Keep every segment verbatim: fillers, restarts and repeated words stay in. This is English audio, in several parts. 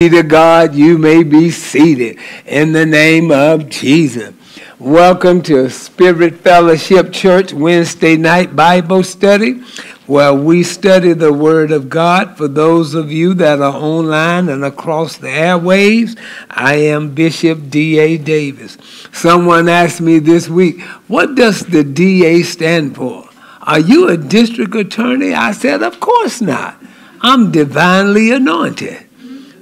To God, you may be seated in the name of Jesus. Welcome to Spirit Fellowship Church Wednesday night Bible study, where we study the Word of God. For those of you that are online and across the airwaves, I am Bishop D A. Davis. Someone asked me this week, what does the D A stand for? Are you a district attorney? I said, of course not. I'm divinely anointed.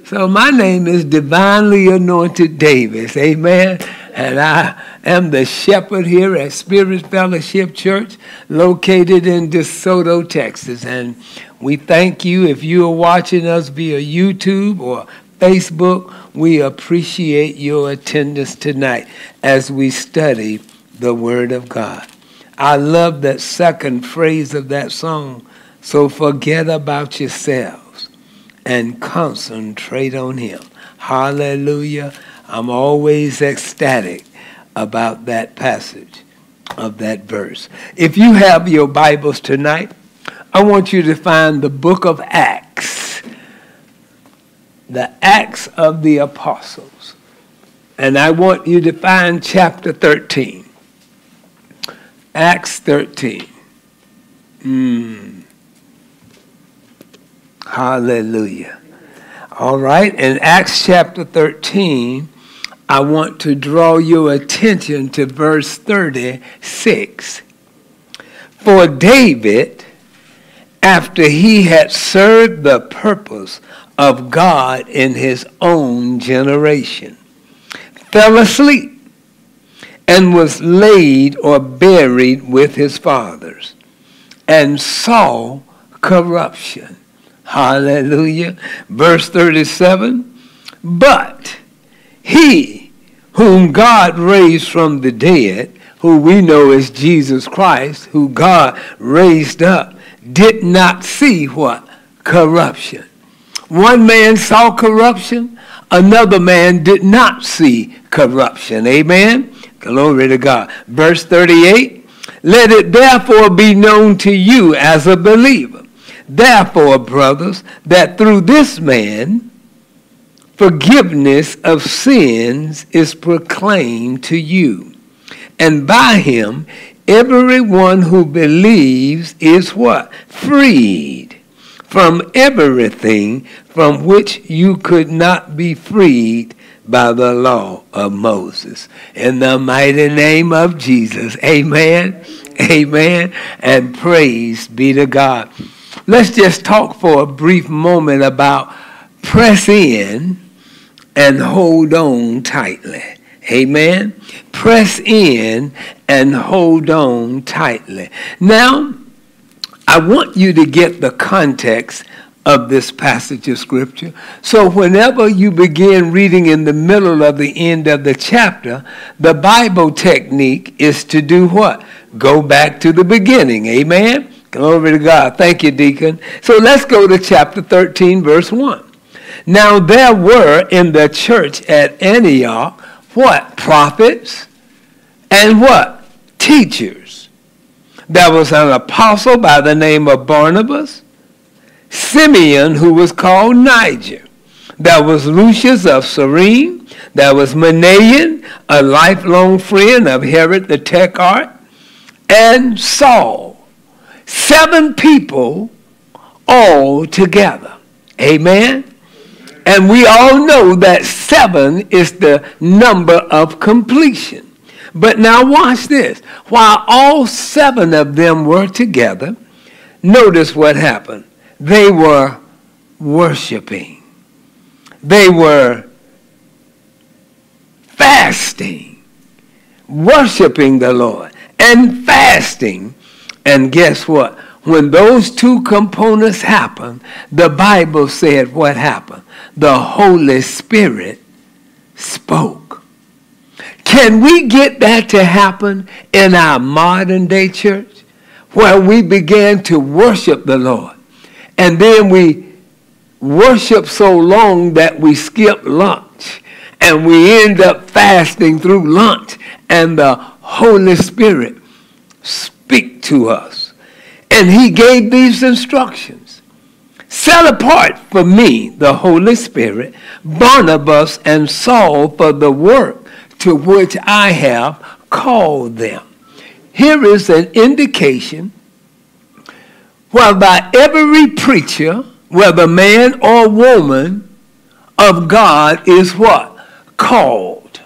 So my name is Divinely Anointed Davis, amen? And I am the shepherd here at Spirit Fellowship Church, located in DeSoto, Texas. And we thank you if you are watching us via YouTube or Facebook. We appreciate your attendance tonight as we study the Word of God. I love that second phrase of that song, so forget about yourself and concentrate on Him. Hallelujah. I'm always ecstatic about that passage of that verse. If you have your Bibles tonight, I want you to find the book of Acts, the Acts of the Apostles. And I want you to find chapter thirteen, Acts thirteen. Mm. Hallelujah. All right, in Acts chapter thirteen, I want to draw your attention to verse thirty-six. For David, after he had served the purpose of God in his own generation, fell asleep and was laid or buried with his fathers, and saw corruption. Hallelujah. Verse thirty-seven, but he whom God raised from the dead, who we know is Jesus Christ, who God raised up, did not see what? Corruption. One man saw corruption, another man did not see corruption. Amen. Glory to God. Verse thirty-eight, let it therefore be known to you as a believer, therefore, brothers, that through this man, forgiveness of sins is proclaimed to you. And by him, everyone who believes is what? Freed from everything from which you could not be freed by the law of Moses. In the mighty name of Jesus. Amen. Amen. And praise be to God. Let's just talk for a brief moment about press in and hold on tightly. Amen? Press in and hold on tightly. Now, I want you to get the context of this passage of Scripture. So whenever you begin reading in the middle of the end of the chapter, the Bible technique is to do what? Go back to the beginning. Amen? Glory to God. Thank you, Deacon. So let's go to chapter thirteen, verse one. Now there were in the church at Antioch, what? Prophets and what? Teachers. There was an apostle by the name of Barnabas, Simeon, who was called Niger. There was Lucius of Cyrene. There was Manaen, a lifelong friend of Herod the Tetrarch, and Saul. Seven people all together. Amen? And we all know that seven is the number of completion. But now watch this. While all seven of them were together, notice what happened. They were worshiping. They were fasting, worshiping the Lord, and fasting. And guess what? When those two components happened, the Bible said what happened? The Holy Spirit spoke. Can we get that to happen in our modern day church? Where we began to worship the Lord. And then we worship so long that we skip lunch. And we end up fasting through lunch. And the Holy Spirit spoke. Speak to us. And he gave these instructions. set apart for me, the Holy Spirit, Barnabas and Saul for the work to which I have called them. Here is an indication whereby every preacher, whether man or woman, of God is what? Called.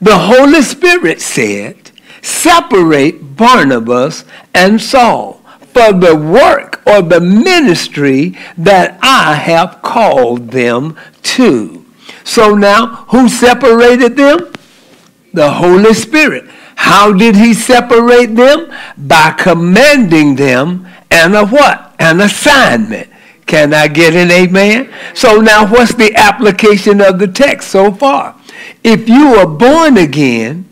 The Holy Spirit said, separate Barnabas and Saul for the work or the ministry that I have called them to. So now, who separated them? The Holy Spirit. How did he separate them? By commanding them and a what? An assignment. Can I get an amen? So now what's the application of the text so far? If you are born again,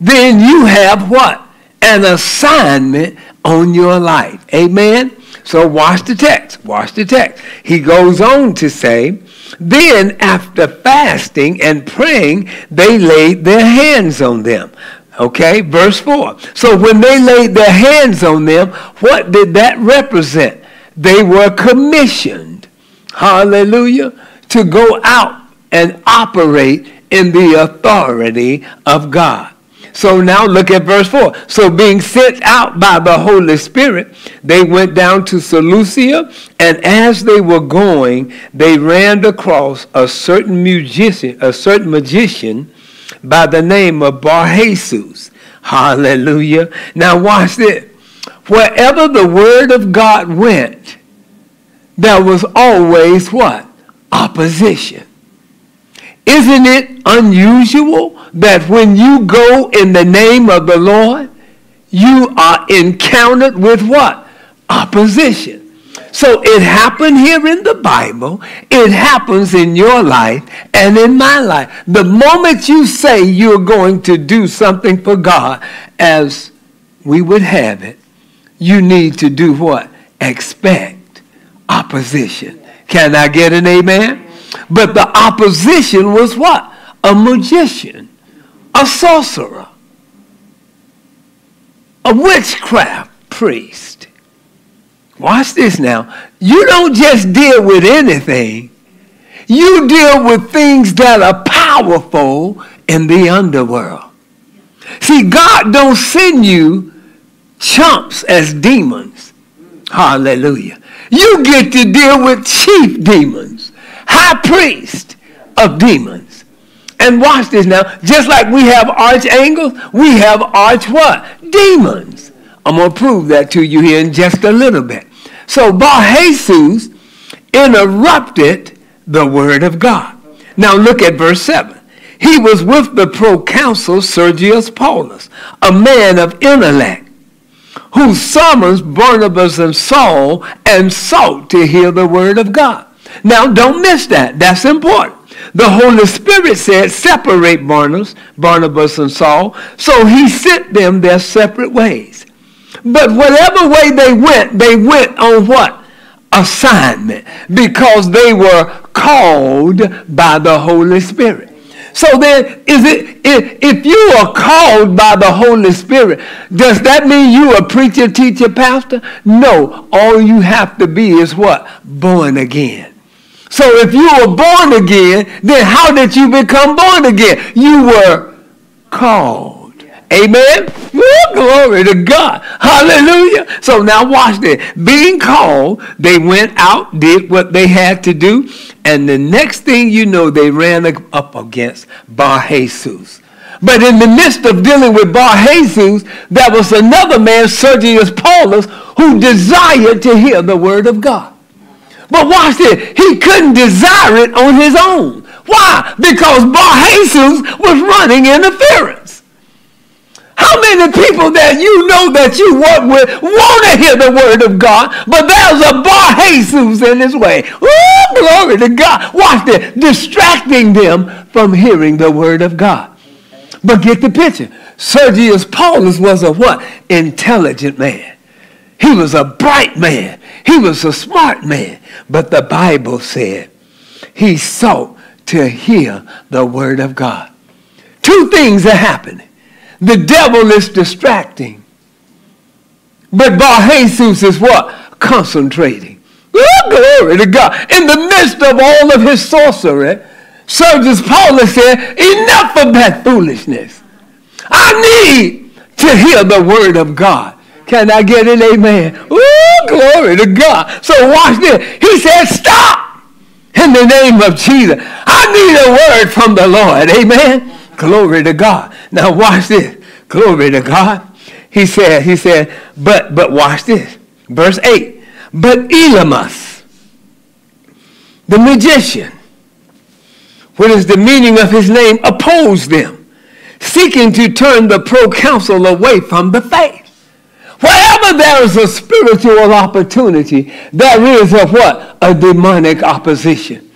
then you have what? An assignment on your life. Amen? So watch the text. Watch the text. He goes on to say, then after fasting and praying, they laid their hands on them. Okay, verse four. So when they laid their hands on them, what did that represent? They were commissioned, hallelujah, to go out and operate in the authority of God. So now look at verse four. So being sent out by the Holy Spirit, they went down to Seleucia, and as they were going, they ran across a certain magician, a certain magician by the name of Bar-Jesus. Hallelujah. Now watch this. Wherever the word of God went, there was always what? Opposition. Isn't it unusual that when you go in the name of the Lord, you are encountered with what? Opposition. So it happened here in the Bible. It happens in your life and in my life. The moment you say you're going to do something for God as we would have it, you need to do what? Expect opposition. Can I get an amen? But the opposition was what? A magician, a sorcerer, a witchcraft priest. Watch this now. You don't just deal with anything. You deal with things that are powerful in the underworld. See, God don't send you chumps as demons. Hallelujah. You get to deal with chief demons, high priest of demons. And watch this now. Just like we have archangels, we have arch what? Demons. I'm going to prove that to you here in just a little bit. So Bar-Jesus interrupted the word of God. Now look at verse seven. He was with the proconsul Sergius Paulus, a man of intellect, who summons Barnabas and Saul and sought to hear the word of God. Now, don't miss that. That's important. The Holy Spirit said, separate Barnabas, Barnabas and Saul. So he sent them their separate ways. But whatever way they went, they went on what? Assignment. Because they were called by the Holy Spirit. So then, is it if, if you are called by the Holy Spirit, does that mean you are preacher, teacher, pastor? No. All you have to be is what? Born again. So if you were born again, then how did you become born again? You were called. Amen? Woo, glory to God. Hallelujah. So now watch this. Being called, they went out, did what they had to do. And the next thing you know, they ran up against Bar-Jesus. But in the midst of dealing with Bar-Jesus, there was another man, Sergius Paulus, who desired to hear the word of God. But watch this. He couldn't desire it on his own. Why? Because Bar-Jesus was running interference. How many people that you know that you work with want to hear the word of God, but there's a Bar-Jesus in his way? Ooh, glory to God. Watch this. Distracting them from hearing the word of God. But get the picture. Sergius Paulus was a what? Intelligent man. He was a bright man. He was a smart man. But the Bible said he sought to hear the word of God. Two things are happening. The devil is distracting. But Bar-Jesus is what? Concentrating. Oh, glory to God. In the midst of all of his sorcery, Sergius Paulus said, enough of that foolishness. I need to hear the word of God. Can I get an amen? Oh, glory to God. So watch this. He said, stop in the name of Jesus. I need a word from the Lord. Amen. Glory to God. Now watch this. Glory to God. He said, he said, but, but watch this. Verse eight. But Elymas, the magician, what is the meaning of his name, opposed them, seeking to turn the proconsul away from the faith. Wherever there is a spiritual opportunity, there is a what? A demonic opposition.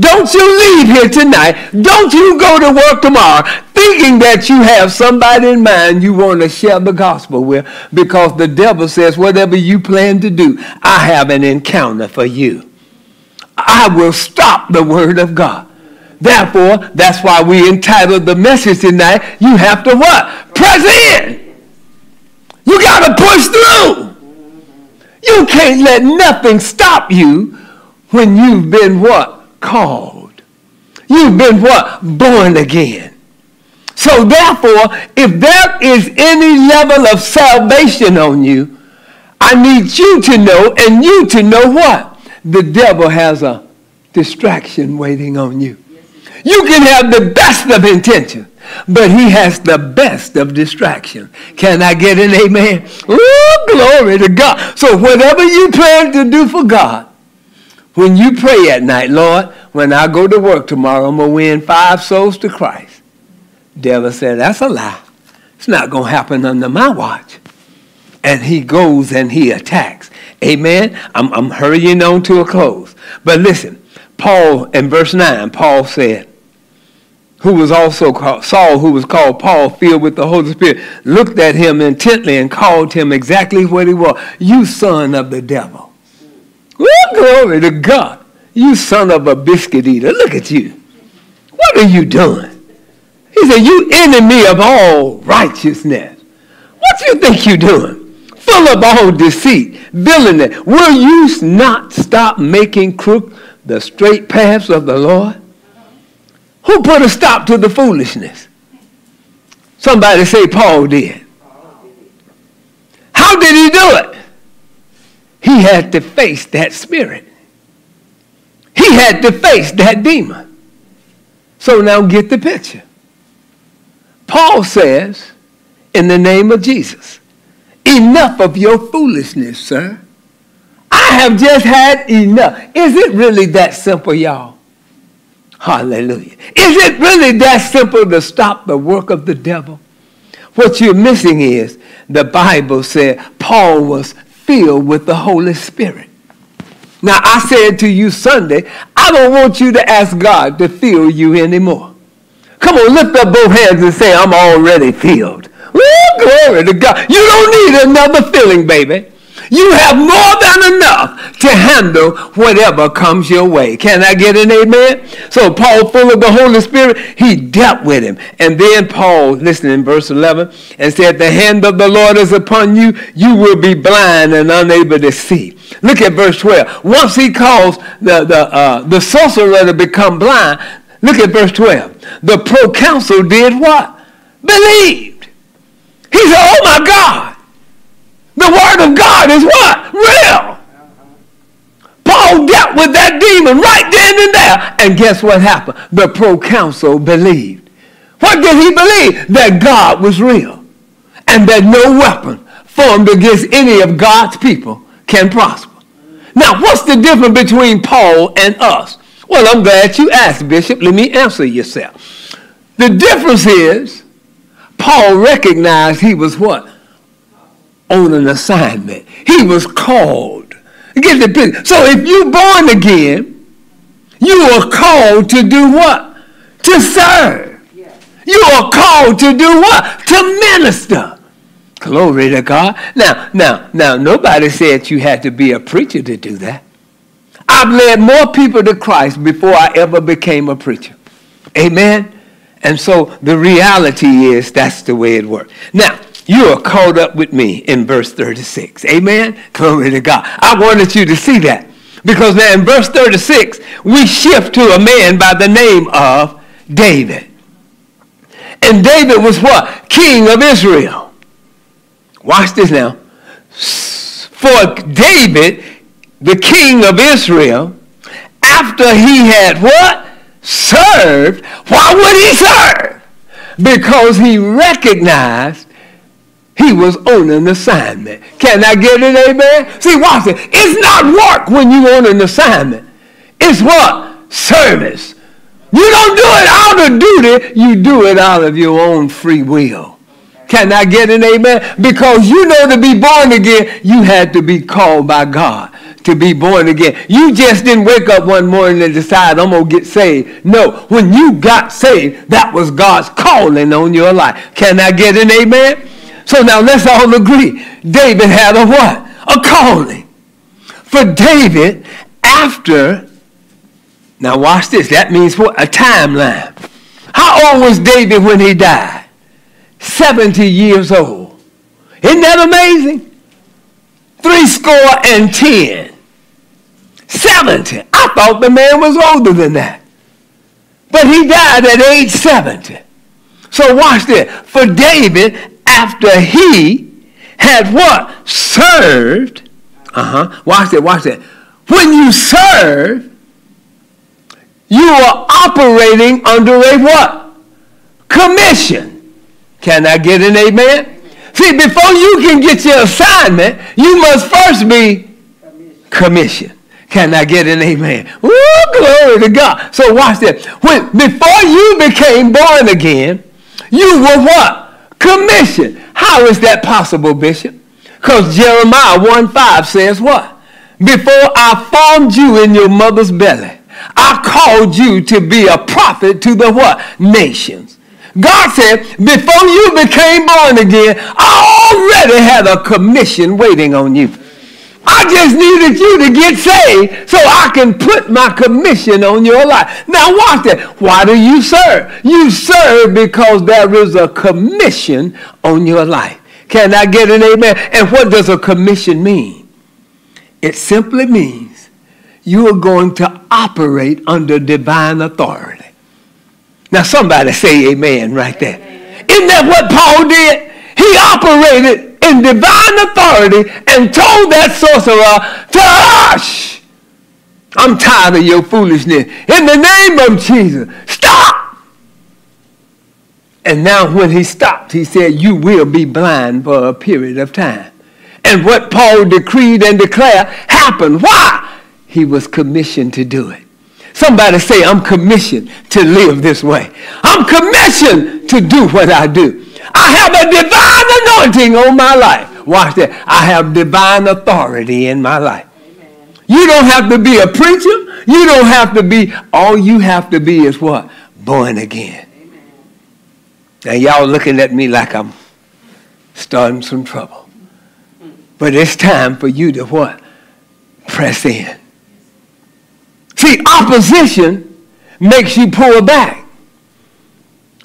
Don't you leave here tonight. Don't you go to work tomorrow thinking that you have somebody in mind you want to share the gospel with, because the devil says, whatever you plan to do, I have an encounter for you. I will stop the word of God. Therefore, that's why we entitled the message tonight, you have to what? Press in. You got to push through. You can't let nothing stop you when you've been what? Called. You've been what? Born again. So therefore, if there is any level of salvation on you, I need you to know, and you to know what? The devil has a distraction waiting on you. You can have the best of intention, but he has the best of distraction. Can I get an amen? Ooh, glory to God. So whatever you plan to do for God, when you pray at night, Lord, when I go to work tomorrow, I'm going to win five souls to Christ. Devil said, that's a lie. It's not going to happen under my watch. And he goes and he attacks. Amen? I'm, I'm hurrying on to a close. But listen, Paul, in verse nine, Paul said, who was also called, Saul, who was called Paul, filled with the Holy Spirit, looked at him intently and called him exactly what he was. You son of the devil. Oh, glory to God. You son of a biscuit eater. Look at you. What are you doing? He said, you enemy of all righteousness. What do you think you're doing? Full of all deceit, villainy. Will you not stop making crooked the straight paths of the Lord? Who put a stop to the foolishness? Somebody say Paul did. How did he do it? He had to face that spirit. He had to face that demon. So now get the picture. Paul says, in the name of Jesus, enough of your foolishness, sir. I have just had enough. Is it really that simple, y'all? Hallelujah. Is it really that simple to stop the work of the devil? What you're missing is, the Bible said Paul was filled with the Holy Spirit. Now, I said to you Sunday, I don't want you to ask God to fill you anymore. Come on, lift up both hands and say, I'm already filled. Ooh, glory to God. You don't need another filling, baby. You have more than enough to handle whatever comes your way. Can I get an amen? So Paul, full of the Holy Spirit, he dealt with him. And then Paul, listen in verse eleven, and said, the hand of the Lord is upon you. You will be blind and unable to see. Look at verse twelve. Once he caused the, the, uh, the sorcerer to become blind, look at verse twelve. The proconsul did what? Believed. He said, oh my God. The word of God is what? Real. Paul dealt with that demon right then and there. And guess what happened? The proconsul believed. What did he believe? That God was real. And that no weapon formed against any of God's people can prosper. Now, what's the difference between Paul and us? Well, I'm glad you asked, Bishop. Let me answer yourself. The difference is, Paul recognized he was what? On an assignment. He was called. Get the picture. So if you're born again, you are called to do what? To serve. Yes. You are called to do what? To minister. Glory to God. Now, now, now, nobody said you had to be a preacher to do that. I've led more people to Christ before I ever became a preacher. Amen? And so the reality is that's the way it works. Now, you are caught up with me in verse thirty-six. Amen? Glory to God. I wanted you to see that. Because now in verse thirty-six, we shift to a man by the name of David. And David was what? King of Israel. Watch this now. For David, the king of Israel, after he had what? Served. Why would he serve? Because he recognized he was on an assignment. Can I get it, amen? See, watch it. It's not work when you're on an assignment. It's what? Service. You don't do it out of duty. You do it out of your own free will. Can I get it, amen? Because you know to be born again, you had to be called by God to be born again. You just didn't wake up one morning and decide, I'm going to get saved. No, when you got saved, that was God's calling on your life. Can I get it, amen? So now let's all agree. David had a what? A calling. For David, after, now watch this. That means what? A timeline. How old was David when he died? seventy years old. Isn't that amazing? Three score and ten. seventy. I thought the man was older than that. But he died at age seventy. So watch this. For David, after he had what? Served. Uh-huh. Watch that, watch that. When you serve, you are operating under a what? Commission. Can I get an amen? See, before you can get your assignment, you must first be commissioned. Can I get an amen? Ooh, glory to God. So watch that. When, before you became born again, you were what? Commission. How is that possible, Bishop? Because Jeremiah one five says what? Before I formed you in your mother's belly, I called you to be a prophet to the what? Nations. God said, before you became born again, I already had a commission waiting on you. I just needed you to get saved so I can put my commission on your life. Now watch that. Why do you serve? You serve because there is a commission on your life. Can I get an amen? And what does a commission mean? It simply means you are going to operate under divine authority. Now somebody say amen right there. Amen. Isn't that what Paul did? He operated in divine authority and told that sorcerer to hush. I'm tired of your foolishness. In the name of Jesus, stop. And now when he stopped, he said, you will be blind for a period of time. And what Paul decreed and declared happened. Why? He was commissioned to do it. Somebody say, I'm commissioned to live this way. I'm commissioned to do what I do. I have a divine anointing on my life. Watch that. I have divine authority in my life. Amen. You don't have to be a preacher. You don't have to be. All you have to be is what? Born again. Amen. Now y'all looking at me like I'm starting some trouble. But it's time for you to what? Press in. See, opposition makes you pull back.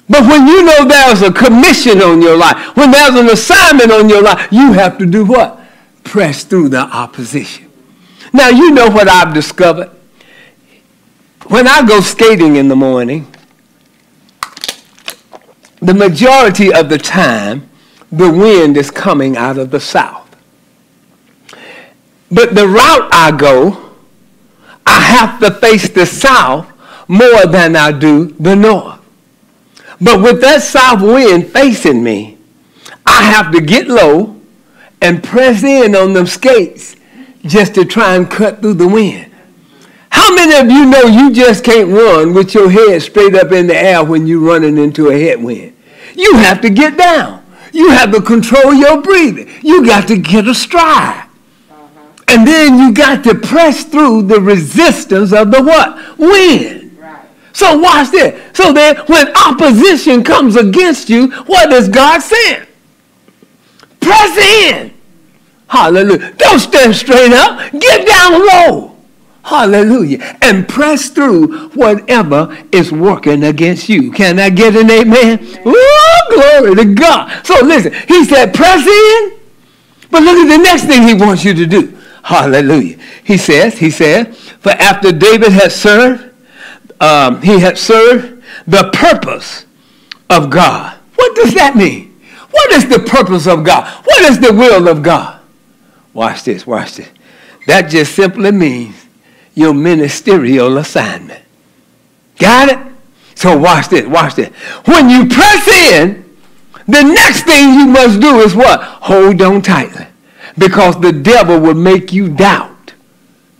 But when you know there's a commission on your life, when there's an assignment on your life, you have to do what? Press through the opposition. Now, you know what I've discovered? When I go skating in the morning, the majority of the time, the wind is coming out of the south. But the route I go, I have to face the south more than I do the north. But with that south wind facing me, I have to get low and press in on them skates just to try and cut through the wind. How many of you know you just can't run with your head straight up in the air when you're running into a headwind? You have to get down. You have to control your breathing. You got to get a stride. And then you got to press through the resistance of the what? Wind. So watch this. So then when opposition comes against you, what does God say? Press in. Hallelujah. Don't stand straight up. Get down low. Hallelujah. And press through whatever is working against you. Can I get an amen? Amen. Ooh, glory to God. So listen, he said press in. But look at the next thing he wants you to do. Hallelujah. He says, he said, for after David had served, um, he had served the purpose of God. What does that mean? What is the purpose of God? What is the will of God? Watch this, watch this. That just simply means your ministerial assignment. Got it? So watch this, watch this. When you press in, the next thing you must do is what? Hold on tightly. Because the devil will make you doubt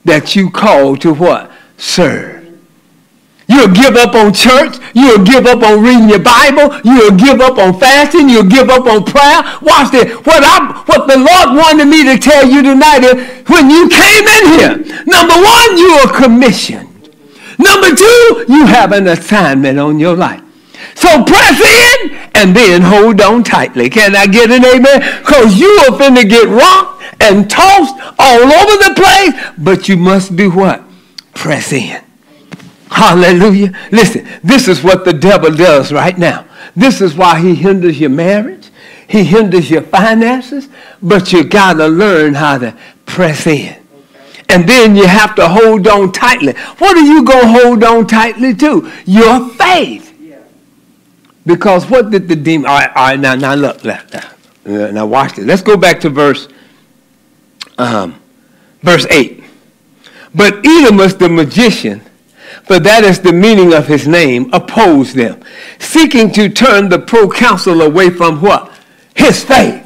that you called to what? Serve. You'll give up on church. You'll give up on reading your Bible. You'll give up on fasting. You'll give up on prayer. Watch this. What, I, what the Lord wanted me to tell you tonight is when you came in here, number one, you are commissioned. Number two, you have an assignment on your life. So press in and then hold on tightly. Can I get an amen? Because you are finna get rocked and tossed all over the place, but you must do what? Press in. Hallelujah. Listen, this is what the devil does right now. This is why he hinders your marriage. He hinders your finances, but you got to learn how to press in. And then you have to hold on tightly. What are you going to hold on tightly to? Your faith. Because what did the demon... All right, all right, now, now look. Now, now watch this. Let's go back to verse, um, verse eight. But Elymas the magician, for that is the meaning of his name, opposed them, seeking to turn the proconsul away from what? His faith.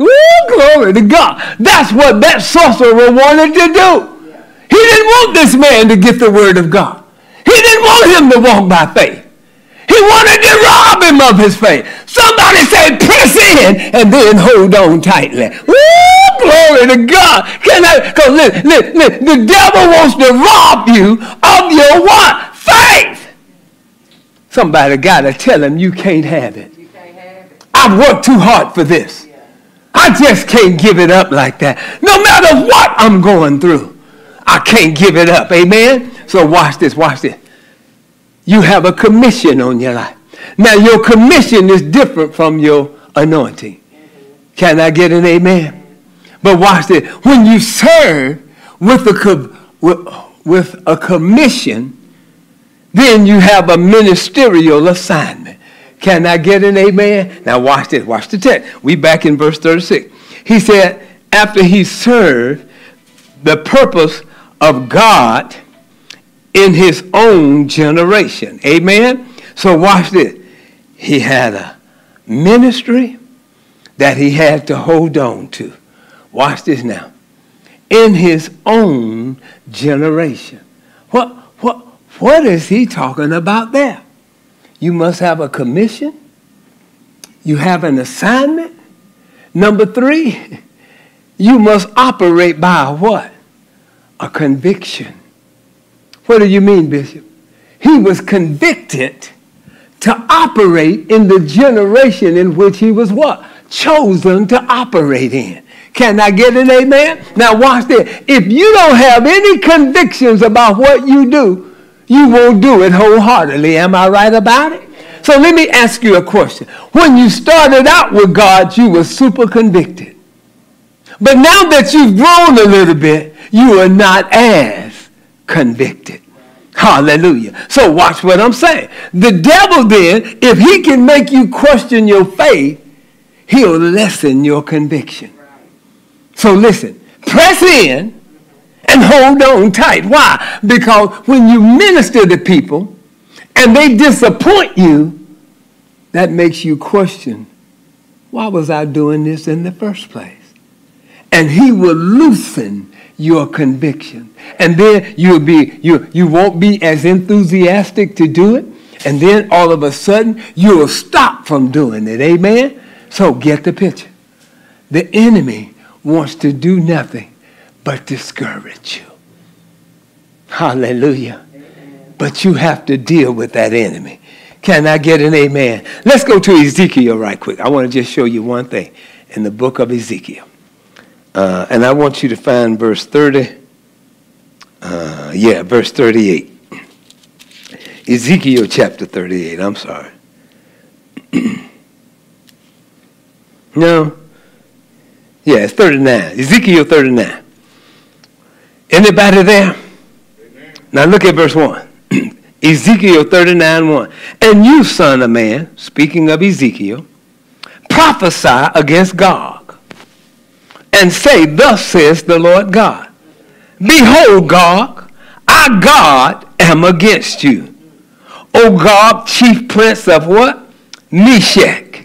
Woo, glory to God. That's what that sorcerer wanted to do. He didn't want this man to get the word of God. He didn't want him to walk by faith. He wanted to rob him of his faith. Somebody said, press in and then hold on tightly. Woo, glory to God. Can I, cause listen, listen, listen, the devil wants to rob you of your what? Faith. Somebody got to tell him you can't have it. You can't have it. I've worked too hard for this. Yeah. I just can't give it up like that. No matter what I'm going through, I can't give it up. Amen? So watch this, watch this. You have a commission on your life. Now, your commission is different from your anointing. Can I get an amen? But watch this. When you serve with a, with, with a commission, then you have a ministerial assignment. Can I get an amen? Now, watch this. Watch the text. We back in verse thirty-six. He said, after he served the purpose of God in his own generation. Amen? So watch this. He had a ministry that he had to hold on to. Watch this now. In his own generation. What, what, what is he talking about there? You must have a commission. You have an assignment. Number three, you must operate by what? A conviction. What do you mean, Bishop? He was convicted to operate in the generation in which he was what? Chosen to operate in. Can I get an amen? Now watch this. If you don't have any convictions about what you do, you won't do it wholeheartedly. Am I right about it? So let me ask you a question. When you started out with God, you were super convicted. But now that you've grown a little bit, you are not as convicted. Hallelujah. So watch what I'm saying. The devil then, if he can make you question your faith, he'll lessen your conviction. So listen, press in and hold on tight. Why? Because when you minister to people and they disappoint you, that makes you question, why was I doing this in the first place? And he will loosen your conviction. And then you'll be, you, you won't be as enthusiastic to do it. And then all of a sudden, you'll stop from doing it. Amen? So get the picture. The enemy wants to do nothing but discourage you. Hallelujah. Amen. But you have to deal with that enemy. Can I get an amen? Let's go to Ezekiel right quick. I want to just show you one thing in the book of Ezekiel. Uh, and I want you to find verse thirty. Uh, yeah, verse thirty-eight. Ezekiel chapter thirty-eight. I'm sorry. No. Yeah, it's thirty-nine. Ezekiel thirty-nine. Anybody there? Amen. Now look at verse one. Ezekiel thirty-nine, one. And you, son of man, speaking of Ezekiel, prophesy against Gog, and say, thus says the Lord God, behold, Gog, I, God, am against you, O Gog, chief prince of what? Meshach.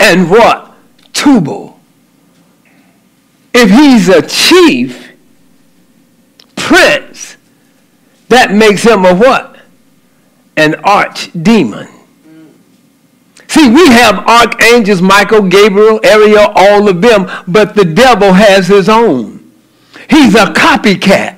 And what? Tubal. If he's a chief prince, that makes him a what? An archdemon. See, we have archangels, Michael, Gabriel, Ariel, all of them, but the devil has his own. He's a copycat.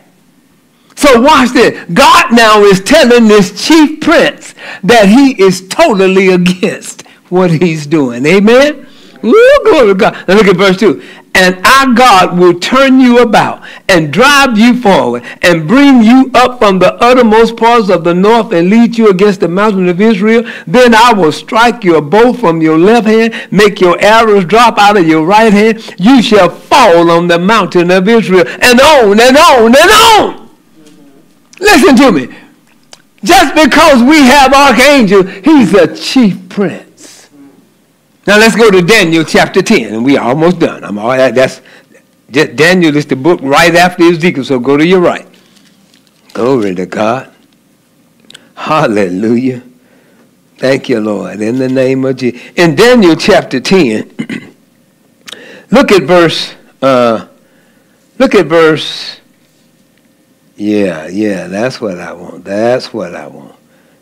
So watch this. God now is telling this chief prince that he is totally against what he's doing. Amen? Ooh, glory to God. Now look at verse two. And our God will turn you about and drive you forward and bring you up from the uttermost parts of the north and lead you against the mountain of Israel. Then I will strike your bow from your left hand, make your arrows drop out of your right hand. You shall fall on the mountain of Israel. And on and on and on. Listen to me. Just because we have archangels, he's a chief prince. Now let's go to Daniel chapter ten, and we are almost done. I'm all that's just, Daniel is the book right after Ezekiel, so go to your right. Glory to God. Hallelujah. Thank you, Lord, in the name of Jesus. In Daniel chapter ten, look at verse, uh, look at verse, yeah, yeah, that's what I want, that's what I want,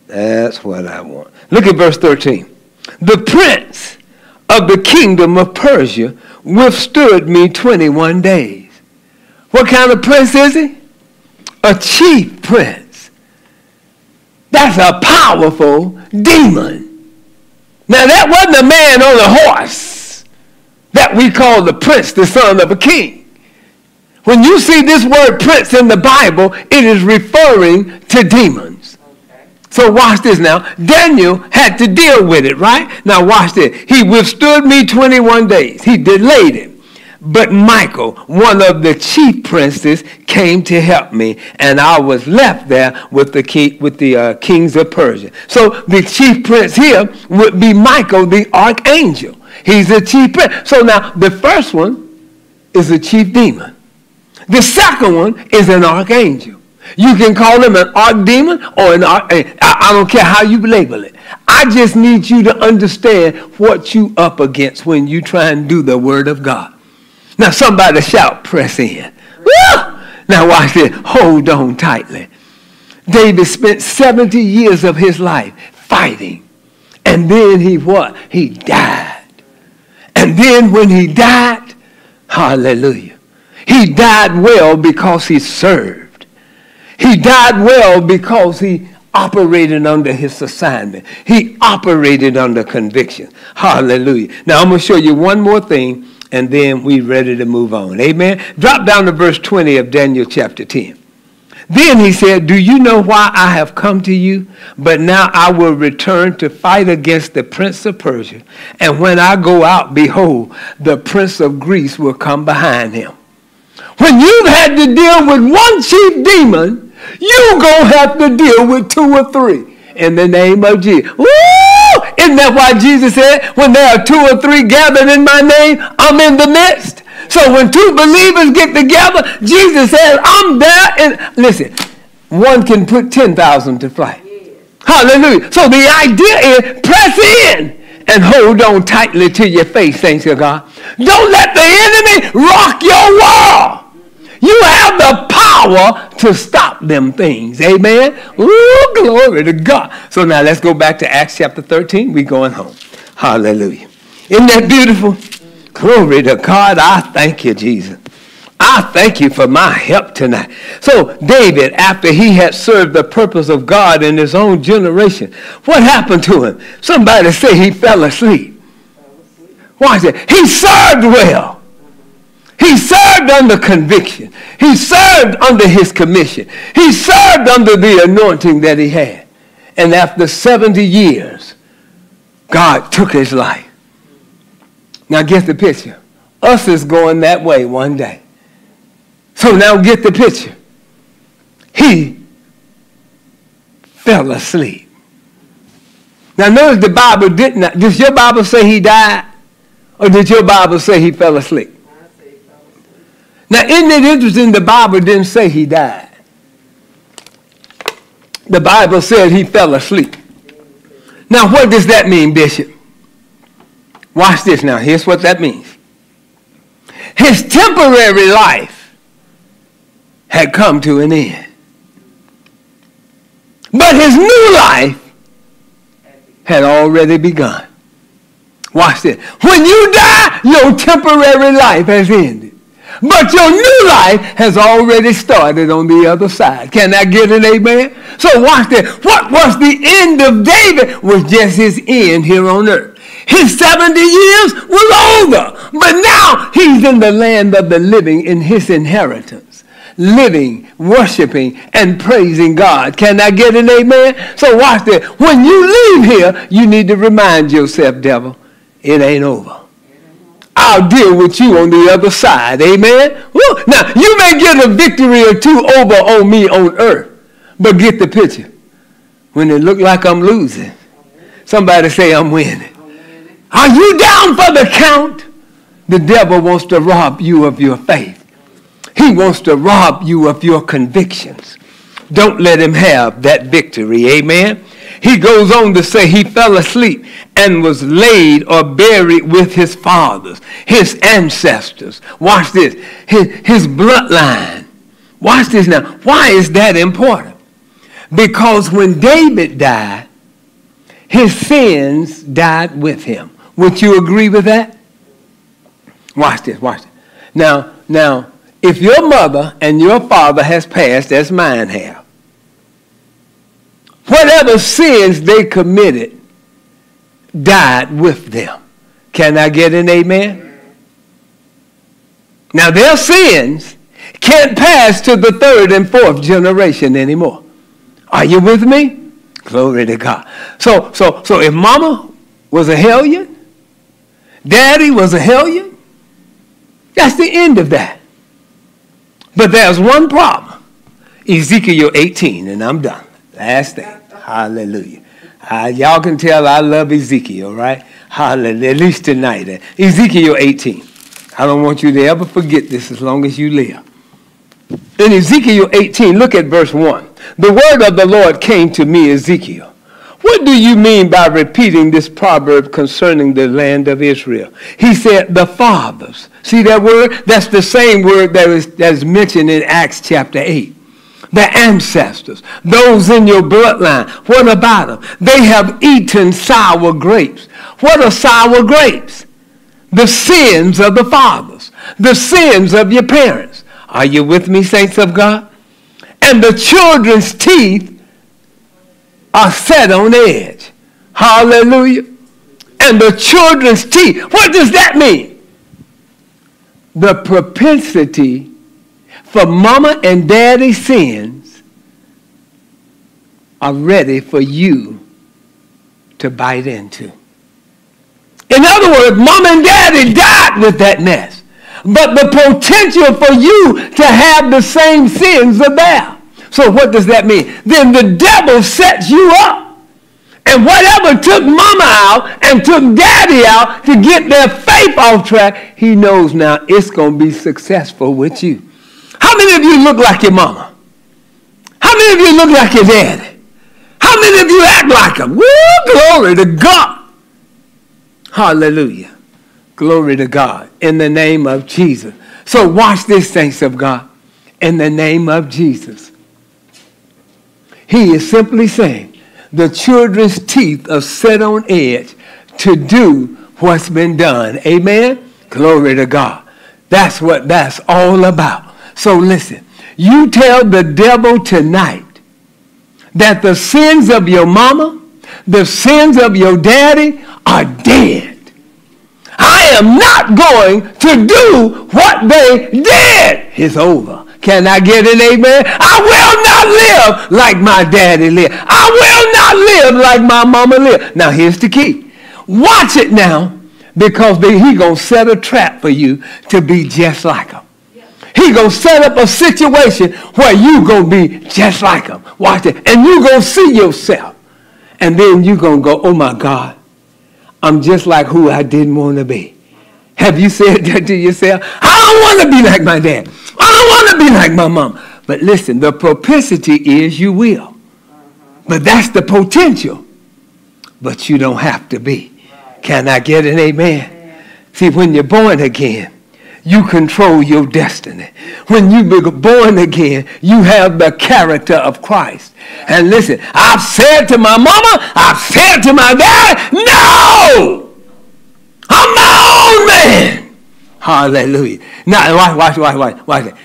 that's what I want. Look at verse thirteen. The prince of the kingdom of Persia withstood me twenty-one days. What kind of prince is he? A chief prince. That's a powerful demon. Now that wasn't a man on a horse that we call the prince, the son of a king. When you see this word prince in the Bible, it is referring to demons. So watch this now. Daniel had to deal with it, right? Now watch this. He withstood me twenty-one days. He delayed him. But Michael, one of the chief princes, came to help me, and I was left there with the, key, with the uh, kings of Persia. So the chief prince here would be Michael, the archangel. He's the chief prince. So now the first one is a chief demon. The second one is an archangel. You can call him an archdemon or an arch, I don't care how you label it. I just need you to understand what you up against when you try and do the word of God. Now somebody shout, press in. Woo! Now watch this. Hold on tightly. David spent seventy years of his life fighting. And then he what? He died. And then when he died, hallelujah, he died well because he served. He died well because he operated under his assignment. He operated under conviction. Hallelujah. Now, I'm going to show you one more thing, and then we're ready to move on. Amen. Drop down to verse twenty of Daniel chapter ten. Then he said, do you know why I have come to you? But now I will return to fight against the prince of Persia. And when I go out, behold, the prince of Greece will come behind him. When you've had to deal with one chief demon, you're going to have to deal with two or three in the name of Jesus. Woo! Isn't that why Jesus said, when there are two or three gathered in my name, I'm in the midst? So when two believers get together, Jesus says, I'm there. And listen, one can put ten thousand to flight. Yes. Hallelujah. So the idea is press in and hold on tightly to your faith, thanks to God. Don't let the enemy rock your world. You have the power to stop them things. Amen? Ooh, glory to God. So now let's go back to Acts chapter thirteen. We're going home. Hallelujah. Isn't that beautiful? Glory to God. I thank you, Jesus. I thank you for my help tonight. So David, after he had served the purpose of God in his own generation, what happened to him? Somebody say he fell asleep. Watch it. He served well. He served under conviction. He served under his commission. He served under the anointing that he had. And after seventy years, God took his life. Now get the picture. Us is going that way one day. So now get the picture. he fell asleep. Now notice the Bible did not. Does your Bible say he died? Or did your Bible say he fell asleep? I say he fell asleep. Now isn't it interesting the Bible didn't say he died? The Bible said he fell asleep. Now what does that mean, Bishop? Watch this now. Here's what that means. His temporary life had come to an end. But his new life had already begun. Watch this. When you die, your temporary life has ended. But your new life has already started on the other side. Can I get an amen? So watch this. What was the end of David was just his end here on earth. His seventy years was over. But now he's in the land of the living in his inheritance. Living, worshiping, and praising God. Can I get an amen? So watch this. When you leave here, you need to remind yourself, devil, it ain't over. I'll deal with you on the other side. Amen? Woo. Now, you may get a victory or two over on me on earth, but get the picture. When it look like I'm losing, somebody say I'm winning. Are you down for the count? The devil wants to rob you of your faith. He wants to rob you of your convictions. Don't let him have that victory. Amen. He goes on to say he fell asleep and was laid or buried with his fathers, his ancestors. Watch this. His, his bloodline. Watch this now. Why is that important? Because when David died, his sins died with him. Would you agree with that? Watch this. Watch this. Now, now. If your mother and your father has passed, as mine have, whatever sins they committed died with them. Can I get an amen? Now their sins can't pass to the third and fourth generation anymore. Are you with me? Glory to God. So, so, so if mama was a hellion, daddy was a hellion, that's the end of that. But there's one problem. Ezekiel eighteen, and I'm done. Last thing. Hallelujah. Uh, y'all can tell I love Ezekiel, right? Hallelujah. At least tonight. Uh, Ezekiel eighteen. I don't want you to ever forget this as long as you live. In Ezekiel eighteen, look at verse one. The word of the Lord came to me, Ezekiel. What do you mean by repeating this proverb concerning the land of Israel? He said, the fathers. See that word? That's the same word that is, that is mentioned in Acts chapter eight. The ancestors, those in your bloodline. What about them? They have eaten sour grapes. What are sour grapes? The sins of the fathers. The sins of your parents. Are you with me, saints of God? And the children's teeth are set on edge. Hallelujah. And the children's teeth. What does that mean? The propensity for mama and daddy's sins are ready for you to bite into. In other words, mama and daddy died with that mess. But the potential for you to have the same sins are there. So what does that mean? Then the devil sets you up. And whatever took mama out and took daddy out to get their faith off track, he knows now it's going to be successful with you. How many of you look like your mama? How many of you look like your daddy? How many of you act like him? Woo, glory to God. Hallelujah. Glory to God. In the name of Jesus. So watch this, saints of God. In the name of Jesus. He is simply saying, the children's teeth are set on edge to do what's been done. Amen? Glory to God. That's what that's all about. So listen, you tell the devil tonight that the sins of your mama, the sins of your daddy are dead. I am not going to do what they did. It's over. Can I get an amen? I will not live like my daddy lived. I will not live like my mama lived. Now, here's the key. Watch it now, because he's going to set a trap for you to be just like him. He going to set up a situation where you going to be just like him. Watch it. And you going to see yourself. And then you going to go, oh my God, I'm just like who I didn't want to be. Have you said that to yourself? I don't want to be like my dad. I don't want to be like my mom. But listen, the propensity is you will. But that's the potential. But you don't have to be. Can I get an amen? See, when you're born again, you control your destiny. When you're born again, you have the character of Christ. And listen, I've said to my mama, I've said to my dad, no! I'm my own man! Hallelujah. Now, watch, watch, watch, watch, watch that.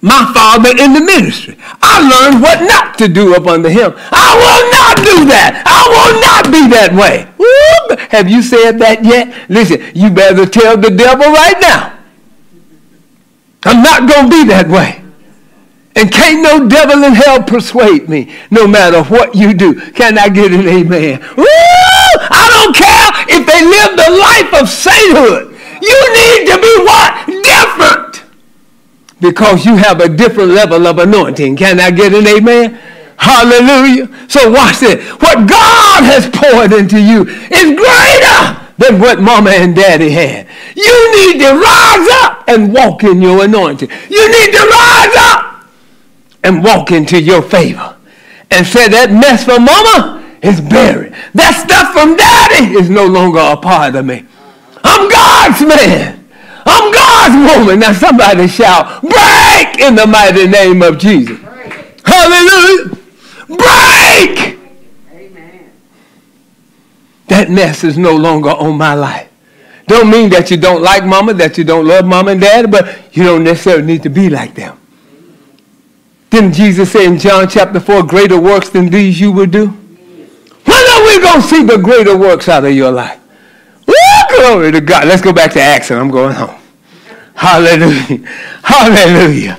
My father in the ministry, I learned what not to do up under him. I will not do that. I will not be that way. Whoop. Have you said that yet? Listen, you better tell the devil right now. I'm not going to be that way. And can't no devil in hell persuade me, no matter what you do. Can I get an amen? Woo! I don't care if they live the life of sainthood. You need to be what? Different. Because you have a different level of anointing. Can I get an amen? Hallelujah. So watch this. What God has poured into you is greater than what mama and daddy had. You need to rise up and walk in your anointing. You need to rise up and walk into your favor. And say that mess from mama is buried. That stuff from daddy is no longer a part of me. I'm God's man. I'm God's woman. Now somebody shout, break in the mighty name of Jesus. Break. Hallelujah. Break. Amen. That mess is no longer on my life. Don't mean that you don't like mama, that you don't love mama and daddy, but you don't necessarily need to be like them. Didn't Jesus say in John chapter four, greater works than these you will do? When are we going to see the greater works out of your life? Glory to God. Let's go back to Acts and I'm going home. Hallelujah. Hallelujah.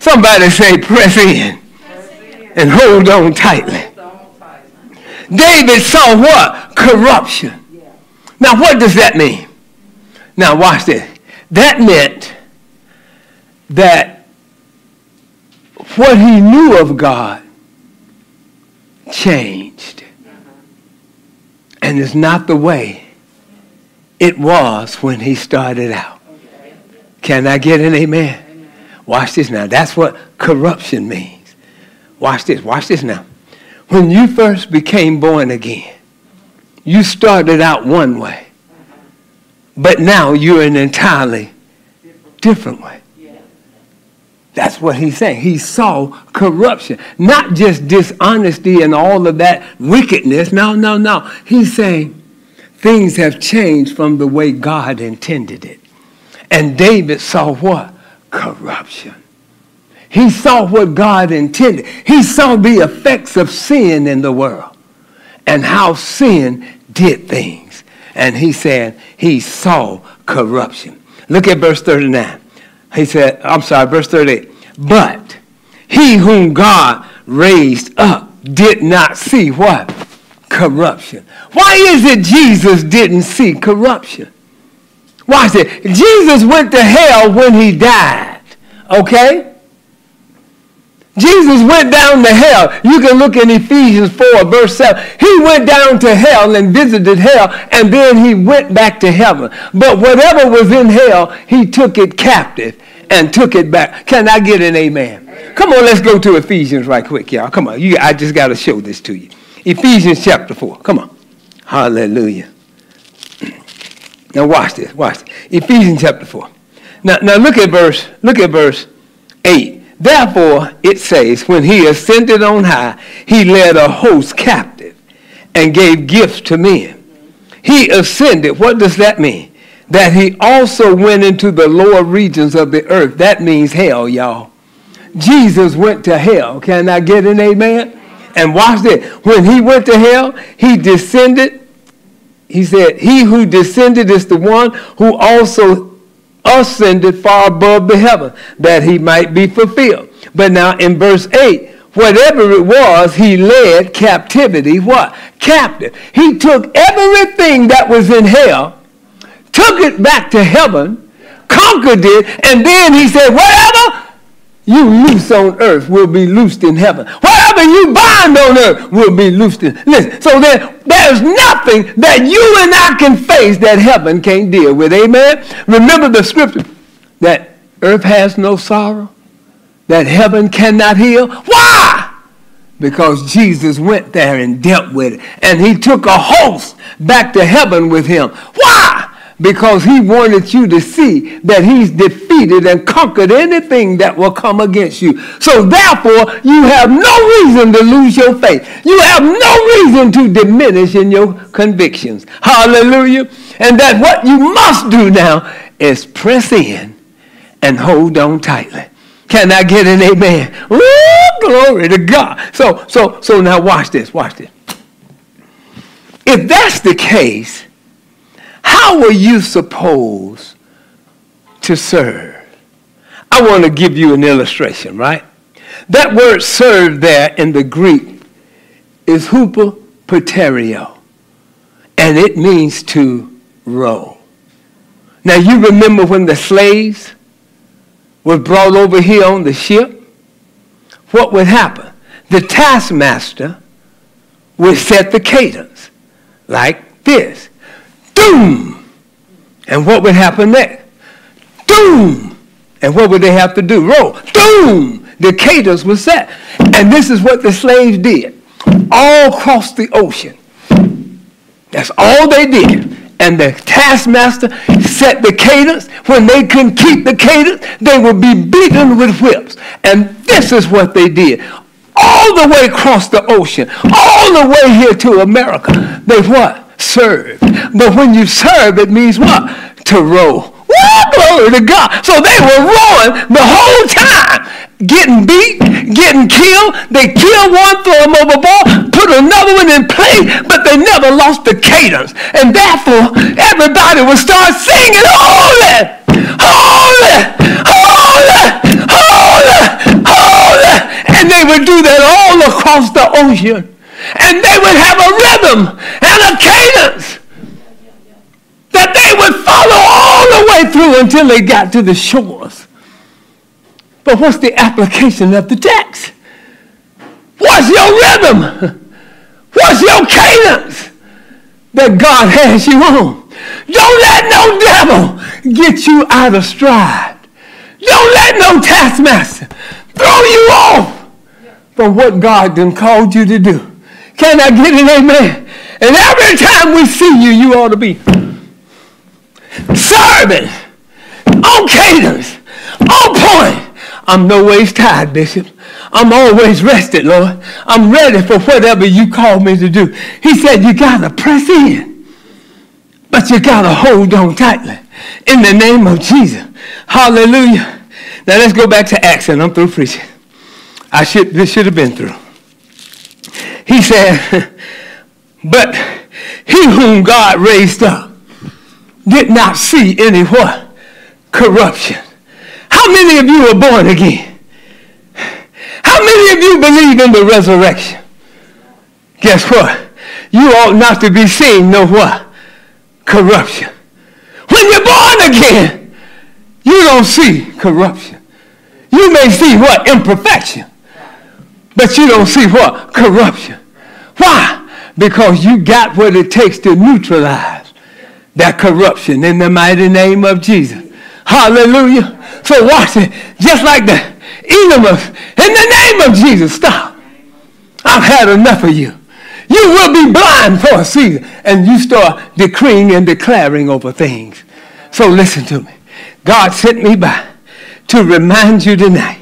Somebody say press in. Press in. And hold on tightly. Hold on tightly. David saw what? Corruption. Yeah. Now what does that mean? Now watch this. That meant that what he knew of God changed. Mm-hmm. And it's not the way it was when he started out. Okay. Can I get an amen? Amen? Watch this now. That's what corruption means. Watch this. Watch this now. When you first became born again, you started out one way. But now you're an entirely different way. That's what he's saying. He saw corruption. Not just dishonesty and all of that wickedness. No, no, no. He's saying, things have changed from the way God intended it. And David saw what? Corruption. He saw what God intended. He saw the effects of sin in the world and how sin did things. And he said he saw corruption. Look at verse thirty-nine. He said, I'm sorry, verse thirty-eight. But he whom God raised up did not see what? Corruption. Why is it Jesus didn't see corruption? Watch it. Jesus went to hell when he died. Okay? Jesus went down to hell. You can look in Ephesians four, verse seven. He went down to hell and visited hell, and then he went back to heaven. But whatever was in hell, he took it captive and took it back. Can I get an amen? Amen. Come on, let's go to Ephesians right quick, y'all. Come on. You, I just got to show this to you. Ephesians chapter four. Come on. Hallelujah. Now watch this. Watch this. Ephesians chapter four. Now, now look at verse, look at verse eight. Therefore, it says, when he ascended on high, he led a host captive and gave gifts to men. He ascended. What does that mean? That he also went into the lower regions of the earth. That means hell, y'all. Jesus went to hell. Can I get an amen? And watch this. When he went to hell, he descended. He said, he who descended is the one who also ascended far above the heaven, that he might be fulfilled. But now in verse eight, whatever it was, he led captivity, what? Captive. He took everything that was in hell, took it back to heaven, conquered it, and then he said, whatever you loose on earth will be loosed in heaven. Whatever you bind on earth will be loosed in heaven. So then there's nothing that you and I can face that heaven can't deal with. Amen? Remember the scripture that earth has no sorrow, that heaven cannot heal. Why? Because Jesus went there and dealt with it. And he took a host back to heaven with him. Why? Because he wanted you to see that he's defeated and conquered anything that will come against you. So therefore, you have no reason to lose your faith. You have no reason to diminish in your convictions. Hallelujah. And that what you must do now is press in and hold on tightly. Can I get an amen? Ooh, glory to God. So, so, so now watch this, watch this. If that's the case, how are you supposed to serve? I want to give you an illustration, right? That word serve there in the Greek is hupopaterio, and it means to row. Now, you remember when the slaves were brought over here on the ship, what would happen? The taskmaster would set the cadence like this. Doom! And what would happen next? Doom! And what would they have to do? Roll. Doom! The cadence was set. And this is what the slaves did all across the ocean. That's all they did. And the taskmaster set the cadence. When they couldn't keep the cadence, they would be beaten with whips. And this is what they did. All the way across the ocean, all the way here to America, they what? Served. But when you serve, it means what? To row. Woo, glory to God. So they were rowing the whole time. Getting beat, getting killed. They kill one, throw him overboard, put another one in play, but they never lost the cadence. And therefore, everybody would start singing, holy, holy, holy, holy, holy. And they would do that all across the ocean. And they would have a rhythm and a cadence that they would follow all the way through until they got to the shores. But what's the application of the text? What's your rhythm? What's your cadence that God has you on? Don't let no devil get you out of stride. Don't let no taskmaster throw you off from what God done called you to do. Can I get an amen? And every time we see you, you ought to be serving on cadence, on point. I'm no ways tired, Bishop. I'm always rested, Lord. I'm ready for whatever you call me to do. He said, you got to press in, but you got to hold on tightly in the name of Jesus. Hallelujah. Now, let's go back to Acts, and I'm through preaching. I should, this should have been through. He said, but he whom God raised up did not see any what? Corruption. How many of you are born again? How many of you believe in the resurrection? Guess what? You ought not to be seeing no what? Corruption. When you're born again, you don't see corruption. You may see what? Imperfection. But you don't see what? Corruption. Why? Because you got what it takes to neutralize that corruption in the mighty name of Jesus. Hallelujah. So watch it. Just like the Elymas. In the name of Jesus, stop. I've had enough of you. You will be blind for a season. And you start decreeing and declaring over things. So listen to me. God sent me by to remind you tonight.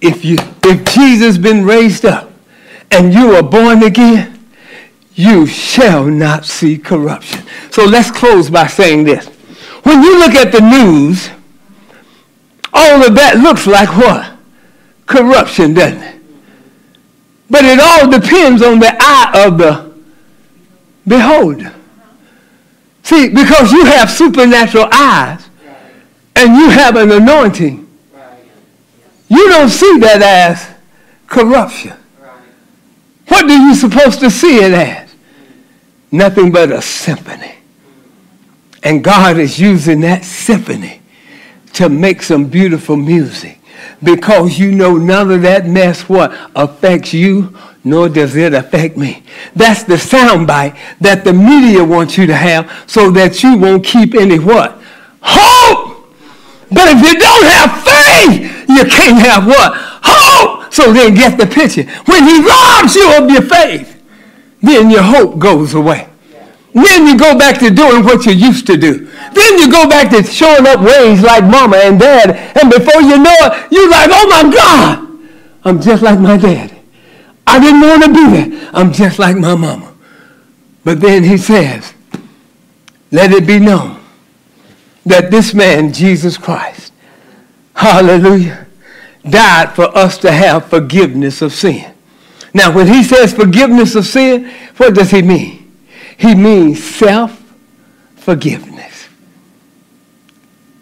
If, you, if Jesus been raised up and you are born again, you shall not see corruption. So let's close by saying this. When you look at the news, all of that looks like what? Corruption, doesn't it? But it all depends on the eye of the beholder. See, because you have supernatural eyes and you have an anointing, you don't see that as corruption. What are you supposed to see it as? Nothing but a symphony. And God is using that symphony to make some beautiful music, because you know none of that mess what affects you, nor does it affect me. That's the soundbite that the media wants you to have so that you won't keep any what? Hope! But if you don't have faith, you can't have what? Hope! So then get the picture. When he robs you of your faith, then your hope goes away. Then you go back to doing what you used to do. Then you go back to showing up ways like mama and dad. And before you know it, you're like, oh my God, I'm just like my dad. I didn't want to do that. I'm just like my mama. But then he says, let it be known that this man, Jesus Christ, hallelujah, died for us to have forgiveness of sin. Now, when he says forgiveness of sin, what does he mean? He means self-forgiveness.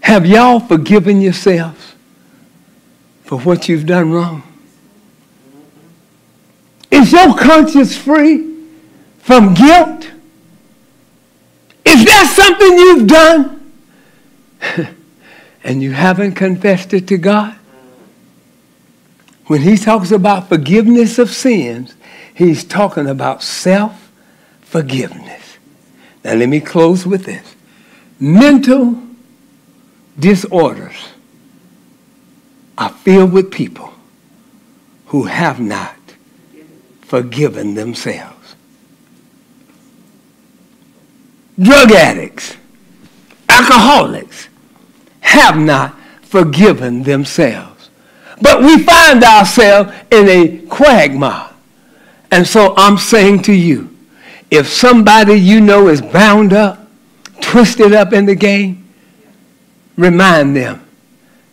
Have y'all forgiven yourselves for what you've done wrong? Is your conscience free from guilt? Is that something you've done and you haven't confessed it to God? When he talks about forgiveness of sins, he's talking about self-forgiveness. Forgiveness. Now let me close with this. Mental disorders are filled with people who have not forgiven themselves. Drug addicts, alcoholics have not forgiven themselves. But we find ourselves in a quagmire. And so I'm saying to you, if somebody you know is bound up, twisted up in the game, remind them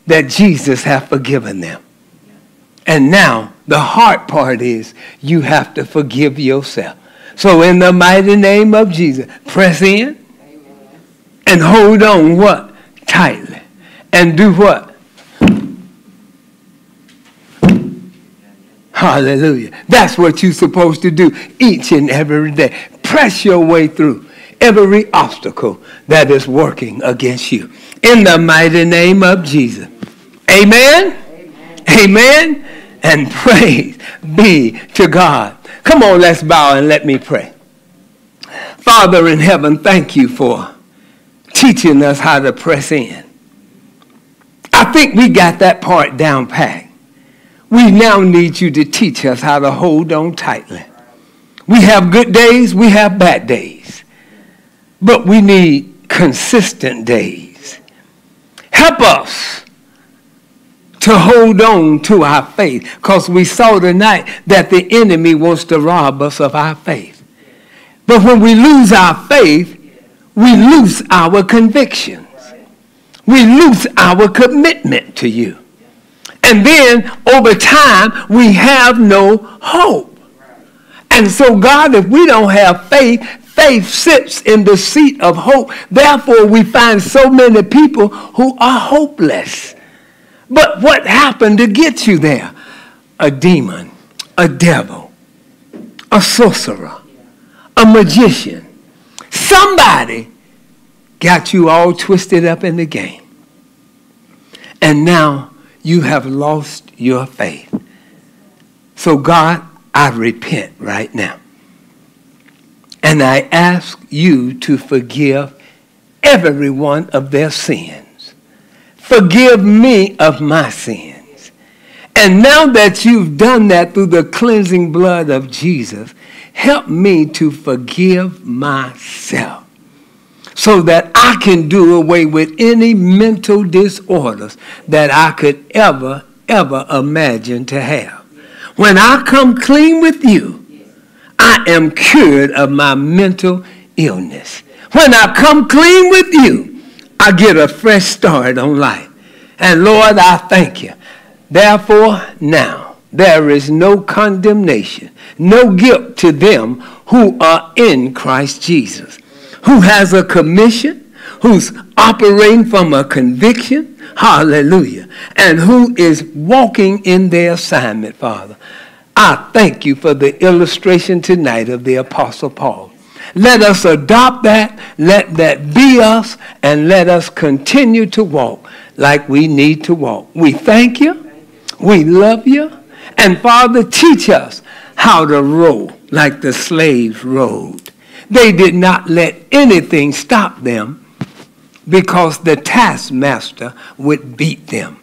that Jesus has forgiven them. And now the hard part is you have to forgive yourself. So in the mighty name of Jesus, press in and hold on what? Tightly. And do what? Hallelujah. That's what you're supposed to do each and every day. Press your way through every obstacle that is working against you. In the mighty name of Jesus. Amen? Amen. Amen. And praise be to God. Come on, let's bow and let me pray. Father in heaven, thank you for teaching us how to press in. I think we got that part down pat. We now need you to teach us how to hold on tightly. We have good days, we have bad days. But we need consistent days. Help us to hold on to our faith, because we saw tonight that the enemy wants to rob us of our faith. But when we lose our faith, we lose our convictions. We lose our commitment to you. And then, over time, we have no hope. And so, God, if we don't have faith, faith sits in the seat of hope. Therefore, we find so many people who are hopeless. But what happened to get you there? A demon, a devil, a sorcerer, a magician. Somebody got you all twisted up in the game. And now, you have lost your faith. So God, I repent right now. And I ask you to forgive everyone of their sins. Forgive me of my sins. And now that you've done that through the cleansing blood of Jesus, help me to forgive myself, so that I can do away with any mental disorders that I could ever, ever imagine to have. When I come clean with you, I am cured of my mental illness. When I come clean with you, I get a fresh start on life. And Lord, I thank you. Therefore, now, there is no condemnation, no guilt to them who are in Christ Jesus, who has a commission, who's operating from a conviction, hallelujah, and who is walking in their assignment, Father. I thank you for the illustration tonight of the Apostle Paul. Let us adopt that, let that be us, and let us continue to walk like we need to walk. We thank you. We love you. And Father, teach us how to row like the slaves rowed. They did not let anything stop them because the taskmaster would beat them.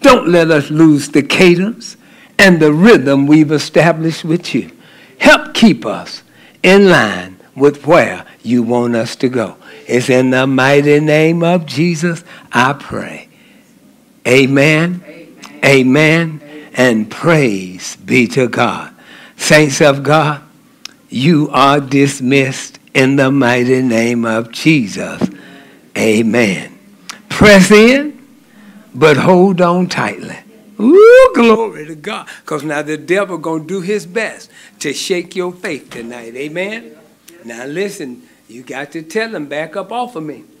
Don't let us lose the cadence and the rhythm we've established with you. Help keep us in line with where you want us to go. It's in the mighty name of Jesus I pray. Amen, amen, amen, amen. And praise be to God. Saints of God, you are dismissed in the mighty name of Jesus. Amen. Press in, but hold on tightly. Ooh, glory to God. Because now the devil going to do his best to shake your faith tonight. Amen? Now listen, you got to tell him, back up off of me.